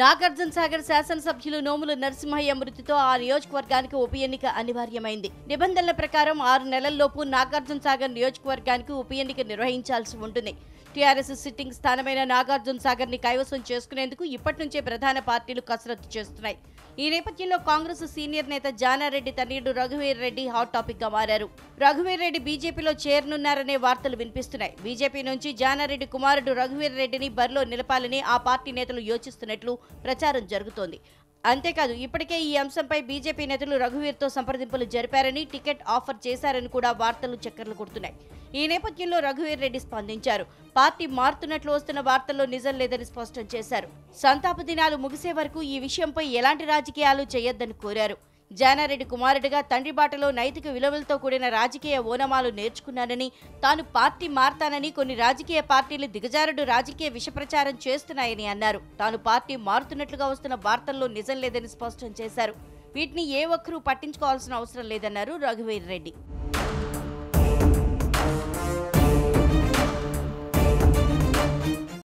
నాగార్జున సాగర్ శాసనసభ్యులు నోముల నరసింహయ్య మృతితో ఆ నియోజకవర్గానికి ఉప ఎన్నిక అనివార్యమైంది. నిబంధనల ప్రకారం 6 నెలల్లోపు నాగార్జున సాగర్ నియోజకవర్గానికి ఉప ఎన్నిక నిర్వహించాల్సి ఉంటుంది. టీఆర్ఎస్ సిట్టింగ్ స్థానమైన నాగార్జున సాగర్ ని కైవసం చేసుకునేందుకు ఇప్పటి నుంచే ప్రధాన పార్టీలు కసరత్తు చేస్తున్నాయి. ఈ నేపథ్యంలో కాంగ్రెస్ సీనియర్ నేత జానారెడ్డి తనయుడు రఘువీర్ రెడ్డి హాట్ టాపిక్ గా మారారు. రఘువీర్ రెడ్డి బీజేపీలో చేరనున్నారనే వార్తలు వినిపిస్తున్నాయి. బీజేపీ నుంచి జానారెడ్డి కుమారుడు రఘువీర్ రెడ్డిని బరిలో నిలపాలని ఆ పార్టీ నేతలు యోచిస్తున్నట్లు ప్రచారం జరుగుతోంది. అంతేకాదు ఇప్పటికే ఈ అంశంపై బీజేపీ నేతలు రఘువీర్తో సంప్రదింపులు జరిపారని, టికెట్ ఆఫర్ చేశారని కూడా వార్తలు చక్కర్లు కొడుతున్నాయి. ఈ నేపథ్యంలో రఘువీర్ రెడ్డి స్పందించారు. పార్టీ మారుతున్నట్లు వస్తున్న వార్తల్లో నిజం లేదని స్పష్టం చేశారు. సంతాప దినాలు ముగిసే వరకు ఈ విషయంపై ఎలాంటి రాజకీయాలు చేయొద్దని కోరారు. జానారెడ్డి కుమారుడిగా తండ్రి బాటలో నైతిక విలువలతో కూడిన రాజకీయ ఓనమాలు నేర్చుకున్నానని, తాను పార్టీ మారతానని కొన్ని రాజకీయ పార్టీలు దిగజారుడు రాజకీయ విషప్రచారం చేస్తున్నాయని అన్నారు. తాను పార్టీ మారుతున్నట్లుగా వస్తున్న వార్తల్లో నిజం లేదని స్పష్టం చేశారు. వీటిని ఏ ఒక్కరూ పట్టించుకోవాల్సిన అవసరం లేదన్నారు రఘువీర్ రెడ్డి.